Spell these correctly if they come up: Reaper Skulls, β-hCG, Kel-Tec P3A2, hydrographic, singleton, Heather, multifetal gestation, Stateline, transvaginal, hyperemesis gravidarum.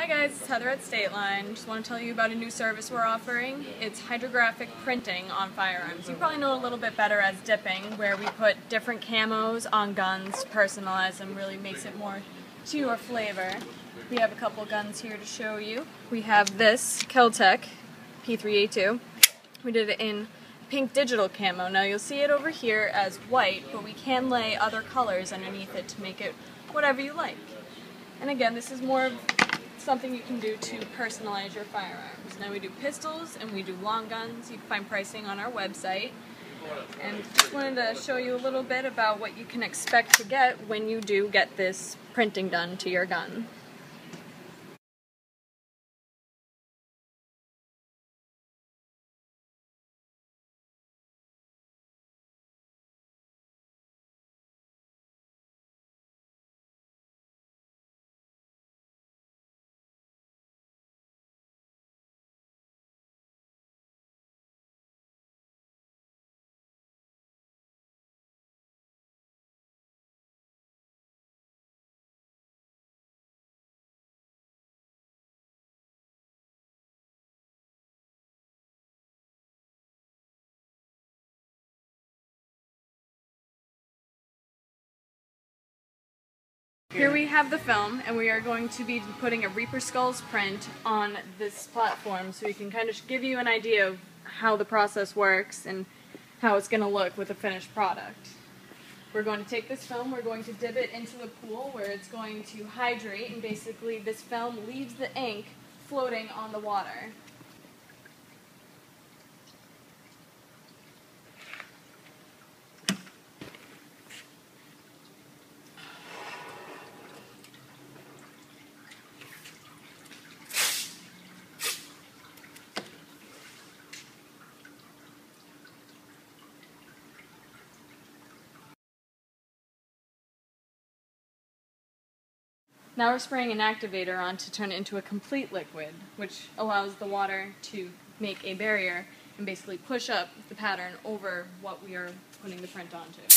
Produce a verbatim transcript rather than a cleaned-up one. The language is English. Hi guys, it's Heather at Stateline. Just want to tell you about a new service we're offering. It's hydrographic printing on firearms. You probably know a little bit better as dipping, where we put different camos on guns, personalize them, really makes it more to your flavor. We have a couple guns here to show you. We have this Kel-Tec P three A two. We did it in pink digital camo. Now you'll see it over here as white, but we can lay other colors underneath it to make it whatever you like. And again, this is more of something you can do to personalize your firearms. Now we do pistols and we do long guns. You can find pricing on our website. And just wanted to show you a little bit about what you can expect to get when you do get this printing done to your gun. Here we have the film, and we are going to be putting a Reaper Skulls print on this platform so we can kind of give you an idea of how the process works and how it's going to look with a finished product. We're going to take this film, we're going to dip it into the pool where it's going to hydrate, and basically this film leaves the ink floating on the water. Now we're spraying an activator on to turn it into a complete liquid, which allows the water to make a barrier and basically push up the pattern over what we are putting the print onto.